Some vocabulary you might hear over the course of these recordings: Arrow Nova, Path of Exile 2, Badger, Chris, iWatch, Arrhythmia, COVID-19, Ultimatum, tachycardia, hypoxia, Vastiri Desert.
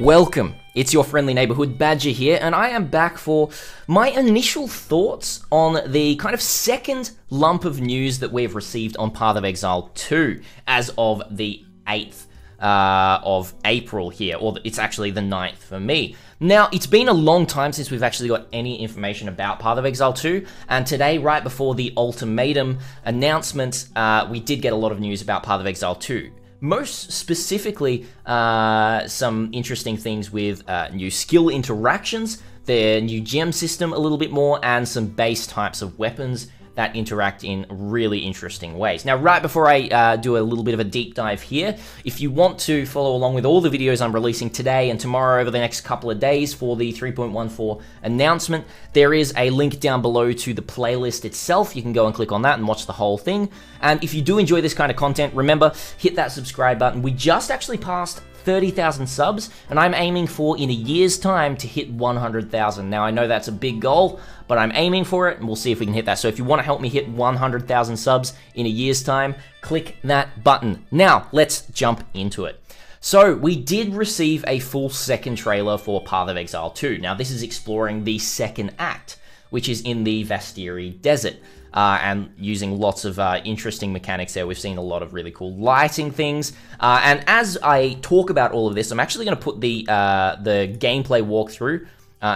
Welcome, it's your friendly neighborhood Badger here, and I am back for my initial thoughts on the kind of second lump of news that we've received on Path of Exile 2 as of the 8th of April here, or it's actually the 9th for me. Now, it's been a long time since we've actually got any information about Path of Exile 2, and today, right before the Ultimatum announcement, we did get a lot of news about Path of Exile 2. Most specifically, some interesting things with new skill interactions, their new gem system a little bit more, and some base types of weapons that interact in really interesting ways. Now, right before I do a little bit of a deep dive here, if you want to follow along with all the videos I'm releasing today and tomorrow over the next couple of days for the 3.14 announcement, there is a link down below to the playlist itself. You can go and click on that and watch the whole thing. And if you do enjoy this kind of content, remember, hit that subscribe button. We just actually passed 30,000 subs, and I'm aiming for, in a year's time, to hit 100,000. Now, I know that's a big goal, but I'm aiming for it, and we'll see if we can hit that. So if you want to help me hit 100,000 subs in a year's time, click that button. Now, let's jump into it. So, we did receive a full second trailer for Path of Exile 2. Now, this is exploring the second act, which is in the Vastiri Desert, and using lots of interesting mechanics there. We've seen a lot of really cool lighting things. And as I talk about all of this, I'm actually going to put the gameplay walkthrough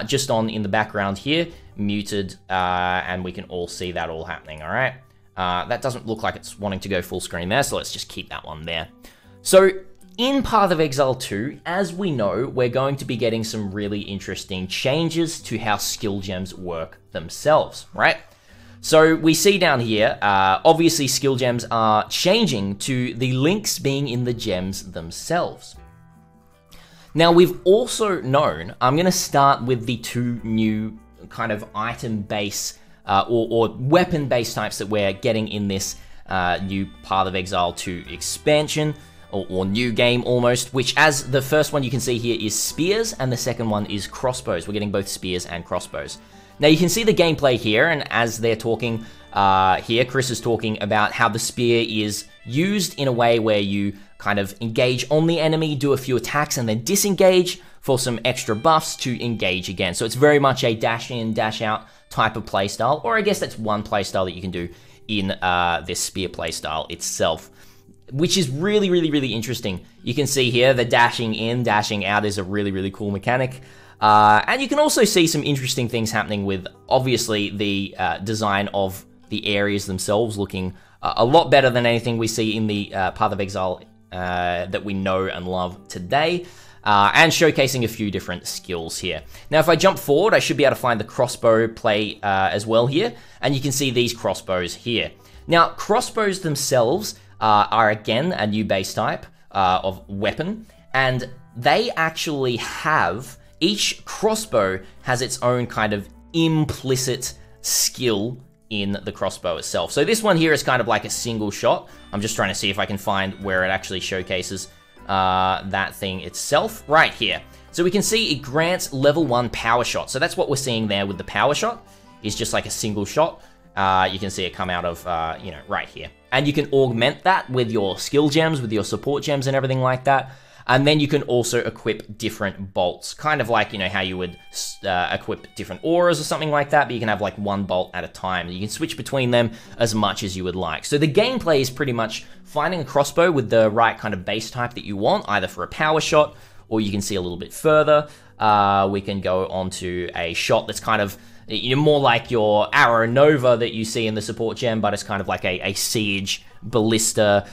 just on in the background here, muted, and we can all see that all happening, all right? That doesn't look like it's wanting to go full screen there, so let's just keep that one there. So, in Path of Exile 2, as we know, we're going to be getting some really interesting changes to how skill gems work themselves, right? So we see down here, obviously skill gems are changing to the links being in the gems themselves. Now we've also known, I'm going to start with the two new kind of item base or weapon base types that we're getting in this new Path of Exile 2 expansion. Or new game almost, which as the first one you can see here is spears, and the second one is crossbows. We're getting both spears and crossbows. Now you can see the gameplay here, and as they're talking here, Chris is talking about how the spear is used in a way where you kind of engage on the enemy, do a few attacks, and then disengage for some extra buffs to engage again. So it's very much a dash in, dash out type of playstyle, or I guess that's one playstyle that you can do in this spear playstyle itself, which is really, really, really interesting. You can see here the dashing in, dashing out is a really, really cool mechanic. And you can also see some interesting things happening with, obviously, the design of the areas themselves looking a lot better than anything we see in the Path of Exile that we know and love today. And showcasing a few different skills here. Now, if I jump forward, I should be able to find the crossbow play as well here. And you can see these crossbows here. Now, crossbows themselves are again a new base type of weapon, and they actually have, each crossbow has its own kind of implicit skill in the crossbow itself. So this one here is kind of like a single shot. I'm just trying to see if I can find where it actually showcases that thing itself, right here. So we can see it grants level 1 power shot. So that's what we're seeing there with the power shot, is just like a single shot. You can see it come out of, you know, right here. And you can augment that with your skill gems, with your support gems and everything like that. And then you can also equip different bolts, kind of like, you know, how you would equip different auras or something like that, but you can have like one bolt at a time. You can switch between them as much as you would like. So the gameplay is pretty much finding a crossbow with the right kind of base type that you want, either for a power shot, or you can see a little bit further. We can go on to a shot that's kind of, you know, more like your Arrow Nova that you see in the support gem, but it's kind of like a siege ballista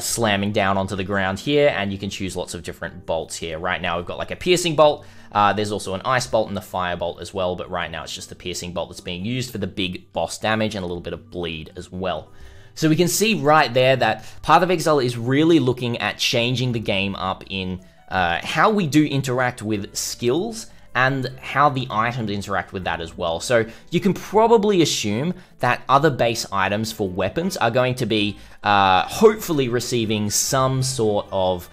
slamming down onto the ground here, and you can choose lots of different bolts here. Right now we've got like a piercing bolt, there's also an ice bolt and the fire bolt as well, but right now it's just the piercing bolt that's being used for the big boss damage and a little bit of bleed as well. So we can see right there that Path of Exile is really looking at changing the game up in how we do interact with skills, and how the items interact with that as well. So you can probably assume that other base items for weapons are going to be hopefully receiving some sort of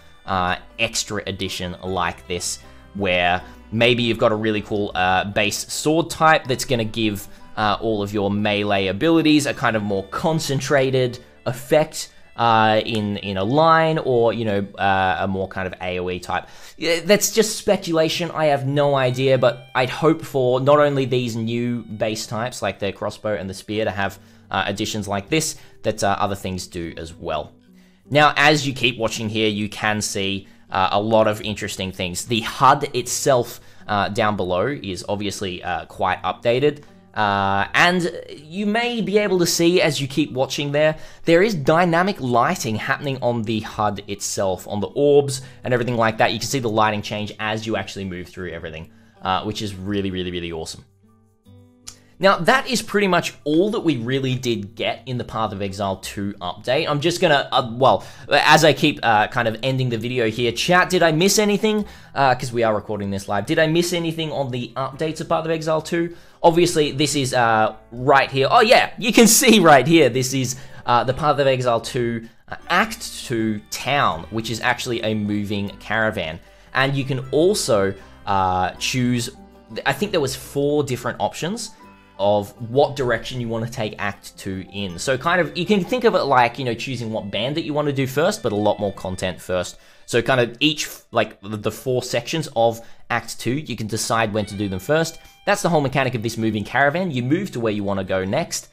extra addition like this, where maybe you've got a really cool base sword type that's going to give all of your melee abilities a kind of more concentrated effect in a line, or, you know, a more kind of AoE type. That's just speculation. I have no idea, but I'd hope for not only these new base types like the crossbow and the spear to have additions like this, that other things do as well. Now, as you keep watching here, you can see a lot of interesting things. The HUD itself down below is obviously quite updated. And you may be able to see, as you keep watching there, there is dynamic lighting happening on the HUD itself, on the orbs and everything like that. You can see the lighting change as you actually move through everything, which is really, really, really awesome. Now, that is pretty much all that we really did get in the Path of Exile 2 update. I'm just gonna, well, as I keep kind of ending the video here, chat, did I miss anything? Because we are recording this live. Did I miss anything on the updates of Path of Exile 2? Obviously, this is right here. Oh yeah, you can see right here, this is the Path of Exile 2 Act 2 Town, which is actually a moving caravan. And you can also choose, I think there was 4 different options of what direction you want to take Act 2 in. So kind of, you can think of it like, you know, choosing what bandit you want to do first, but a lot more content first. So kind of each, like the 4 sections of Act 2, you can decide when to do them first. That's the whole mechanic of this moving caravan. You move to where you want to go next,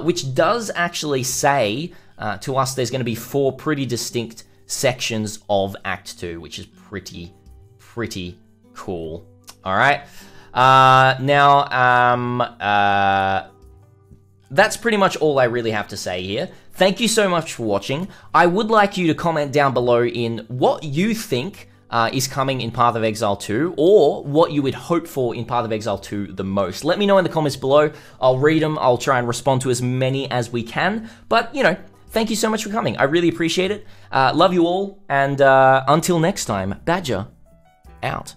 which does actually say to us there's going to be 4 pretty distinct sections of Act 2, which is pretty cool. All right. Now, that's pretty much all I really have to say here. Thank you so much for watching. I would like you to comment down below in what you think is coming in Path of Exile 2, or what you would hope for in Path of Exile 2 the most. Let me know in the comments below. I'll read them. I'll try and respond to as many as we can. But, you know, thank you so much for coming. I really appreciate it. Love you all, and until next time, Badger out.